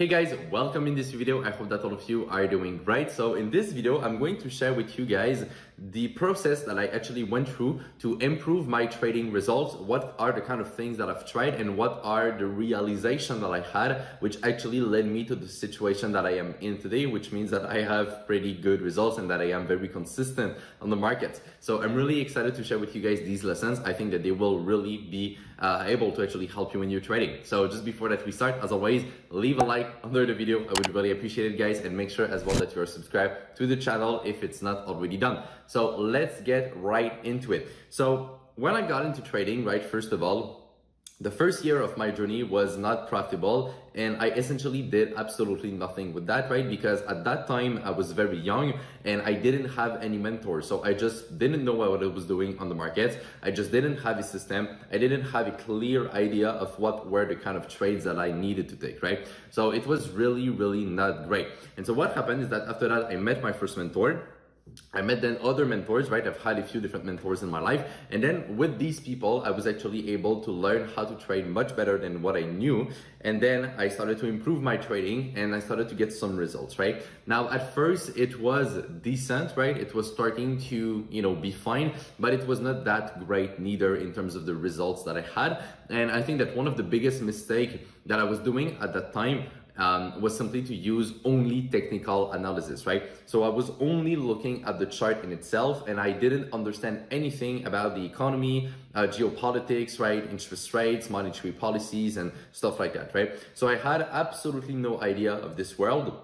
Hey guys, welcome in this video. I hope that all of you are doing great. So in this video, I'm going to share with you guys the process that I actually went through to improve my trading results. What are the kind of things that I've tried and what are the realization that I had, which actually led me to the situation that I am in today, which means that I have pretty good results and that I am very consistent on the market. So I'm really excited to share with you guys these lessons. I think that they will really be able to actually help you when you're trading. So just before that we start, as always, leave a like under the video. I would really appreciate it, guys, and make sure as well that you are subscribed to the channel if it's not already done. So let's get right into it. So when I got into trading, right, first of all, the first year of my journey was not profitable, and I essentially did absolutely nothing with that, right? Because at that time I was very young and I didn't have any mentors. So I just didn't know what I was doing on the markets. I just didn't have a system. I didn't have a clear idea of what were the kind of trades that I needed to take, right? So it was really, really not great. And so what happened is that after that, I met my first mentor. I met then other mentors, right? I've had a few different mentors in my life. And then with these people, I was actually able to learn how to trade much better than what I knew. And then I started to improve my trading and I started to get some results, right? Now, at first it was decent, right? It was starting to, you know, be fine, but it was not that great neither in terms of the results that I had. And I think that one of the biggest mistake that I was doing at that time was simply to use only technical analysis, right? So I was only looking at the chart in itself and I didn't understand anything about the economy, geopolitics, right? Interest rates, monetary policies and stuff like that, right? So I had absolutely no idea of this world.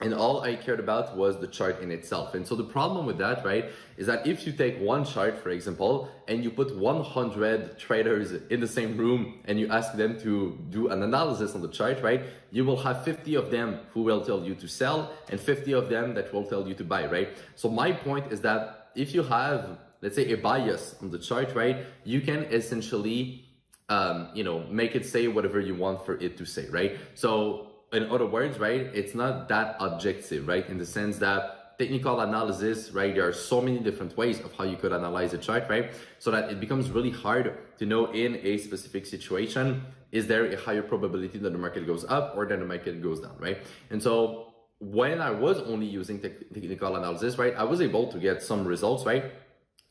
And all I cared about was the chart in itself. And so the problem with that, right, is that if you take one chart, for example, and you put 100 traders in the same room and you ask them to do an analysis on the chart, right, you will have 50 of them who will tell you to sell and 50 of them that will tell you to buy, right? So my point is that if you have, let's say, a bias on the chart, right, you can essentially, you know, make it say whatever you want for it to say, right? So in other words, right, it's not that objective, right? In the sense that technical analysis, right, there are so many different ways of how you could analyze a chart, right? So that it becomes really hard to know in a specific situation, is there a higher probability that the market goes up or that the market goes down, right? And so when I was only using technical analysis, right, I was able to get some results, right?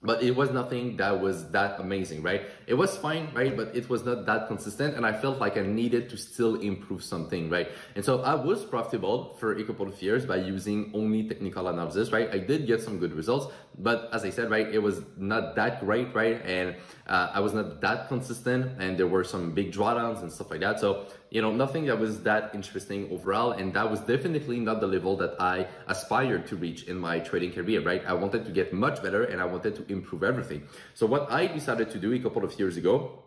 But it was nothing that was that amazing, right? It was fine, right? But it was not that consistent. And I felt like I needed to still improve something, right? And so I was profitable for a couple of years by using only technical analysis, right? I did get some good results, but as I said, right, it was not that great, right? And I was not that consistent and there were some big drawdowns and stuff like that. So, you know, nothing that was that interesting overall. And that was definitely not the level that I aspired to reach in my trading career, right? I wanted to get much better and I wanted to improve everything. So what I decided to do a couple of years ago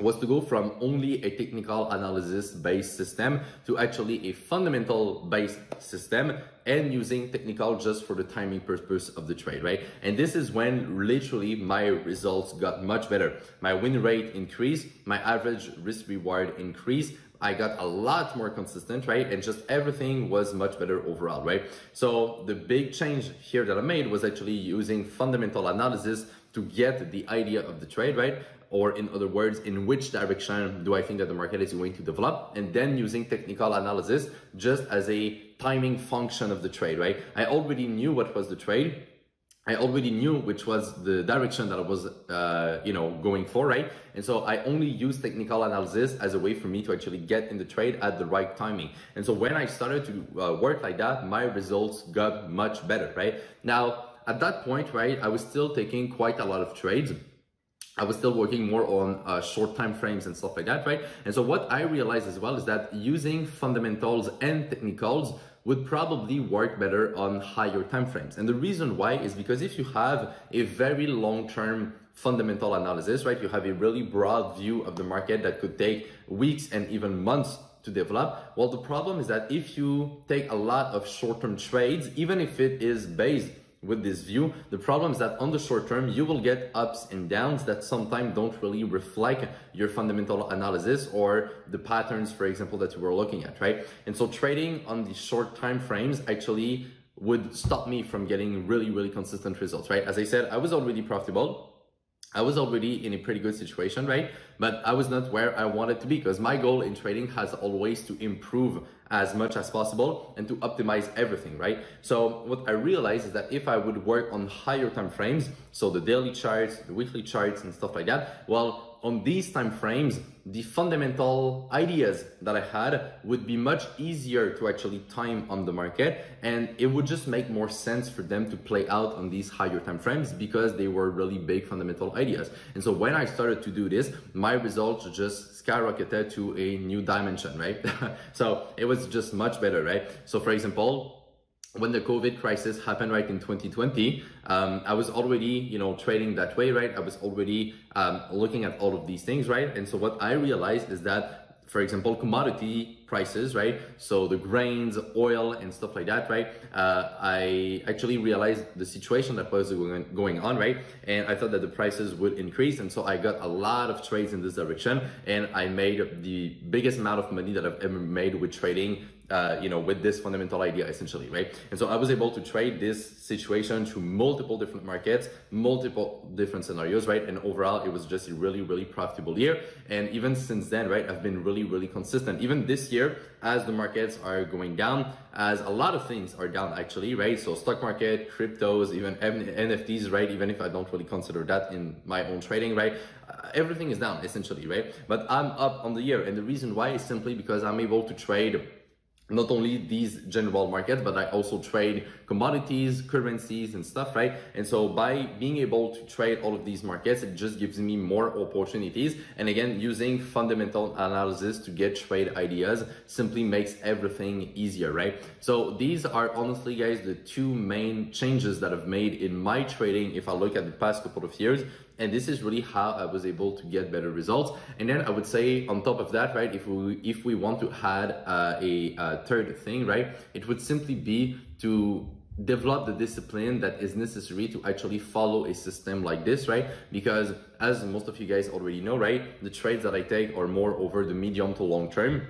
was to go from only a technical analysis based system to actually a fundamental based system and using technical just for the timing purpose of the trade, right? And this is when literally my results got much better. My win rate increased, my average risk reward increased, I got a lot more consistent, right? And just everything was much better overall, right? So the big change here that I made was actually using fundamental analysis to get the idea of the trade, right? Or in other words, in which direction do I think that the market is going to develop? And then using technical analysis just as a timing function of the trade, right? I already knew what was the trade. I already knew which was the direction that I was, you know, going for, right? And so I only used technical analysis as a way for me to actually get in the trade at the right timing. And so when I started to work like that, my results got much better, right? Now, at that point, right, I was still taking quite a lot of trades. I was still working more on short time frames and stuff like that, right? And so what I realized as well is that using fundamentals and technicals would probably work better on higher time frames. And the reason why is because if you have a very long-term fundamental analysis, right, you have a really broad view of the market that could take weeks and even months to develop. Well, the problem is that if you take a lot of short-term trades, even if it is based with this view, the problem is that on the short term, you will get ups and downs that sometimes don't really reflect your fundamental analysis or the patterns, for example, that you were looking at, right? And so trading on the short time frames actually would stop me from getting really, really consistent results, right? As I said, I was already profitable. I was already in a pretty good situation, right? But I was not where I wanted to be because my goal in trading has always to improve as much as possible and to optimize everything, right? So what I realized is that if I would work on higher time frames, so the daily charts, the weekly charts and stuff like that, well, on these time frames, the fundamental ideas that I had would be much easier to actually time on the market, and it would just make more sense for them to play out on these higher time frames because they were really big fundamental ideas. And so when I started to do this, my results just skyrocketed to a new dimension, right? So it was just much better, right? So for example, when the COVID crisis happened, right, in 2020, I was already, trading that way, right? I was already looking at all of these things, right? And so what I realized is that, for example, commodity prices, right? So the grains, oil, and stuff like that, right? I actually realized the situation that was going on, right? And I thought that the prices would increase. And so I got a lot of trades in this direction, and I made the biggest amount of money that I've ever made with trading, with this fundamental idea, essentially, right? And so I was able to trade this situation through multiple different markets, multiple different scenarios, right? And overall, it was just a really, really profitable year. And even since then, right, I've been really, really consistent. Even this year, as the markets are going down, as a lot of things are down, actually, right? So stock market, cryptos, even NFTs, right? Even if I don't really consider that in my own trading, right? Everything is down, essentially, right? But I'm up on the year. And the reason why is simply because I'm able to trade not only these general markets, but I also trade commodities, currencies, and stuff, right? And so by being able to trade all of these markets, it just gives me more opportunities. And again, using fundamental analysis to get trade ideas simply makes everything easier, right? So these are honestly, guys, the two main changes that I've made in my trading if I look at the past couple of years. And this is really how I was able to get better results. And then I would say on top of that, right, if we want to add a third thing, right, it would simply be to develop the discipline that is necessary to actually follow a system like this, right? Because as most of you guys already know, right, the trades that I take are more over the medium to long term.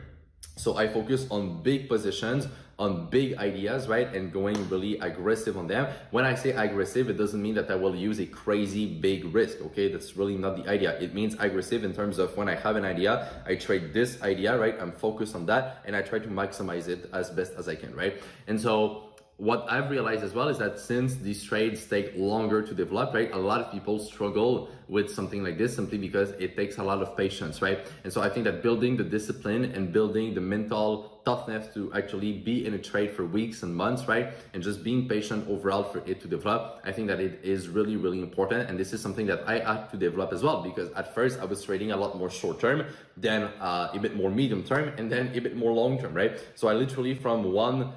So I focus on big positions, on big ideas, right? And going really aggressive on them. When I say aggressive, it doesn't mean that I will use a crazy big risk, okay? That's really not the idea. It means aggressive in terms of when I have an idea, I trade this idea, right? I'm focused on that and I try to maximize it as best as I can, right? And so what I've realized as well is that since these trades take longer to develop, right, a lot of people struggle with something like this simply because it takes a lot of patience, right? And so I think that building the discipline and building the mental toughness to actually be in a trade for weeks and months, right, and just being patient overall for it to develop, I think that it is really, really important. And this is something that I had to develop as well, because at first I was trading a lot more short term, then a bit more medium term, and then a bit more long term, right? So I literally from one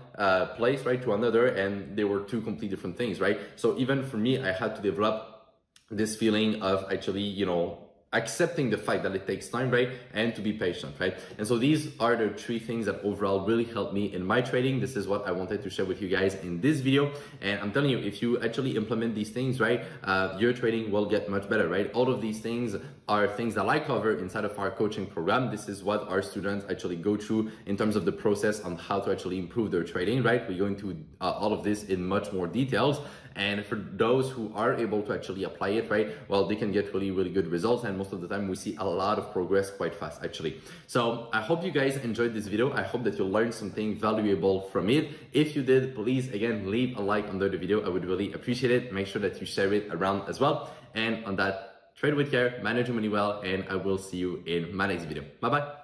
place, right, to another, and they were two completely different things, right? So even for me, I had to develop this feeling of actually, accepting the fact that it takes time, right? And to be patient, right? And so these are the three things that overall really helped me in my trading. This is what I wanted to share with you guys in this video. And I'm telling you, if you actually implement these things, right, your trading will get much better, right? All of these things are things that I cover inside of our coaching program. This is what our students actually go through in terms of the process on how to actually improve their trading, right? We go into all of this in much more details. And for those who are able to actually apply it, right, well, they can get really, really good results. And most of the time we see a lot of progress quite fast, actually. So I hope you guys enjoyed this video. I hope that you learned something valuable from it. If you did, please, again, leave a like under the video. I would really appreciate it. Make sure that you share it around as well. And on that, trade with care, manage your money well, and I will see you in my next video. Bye-bye.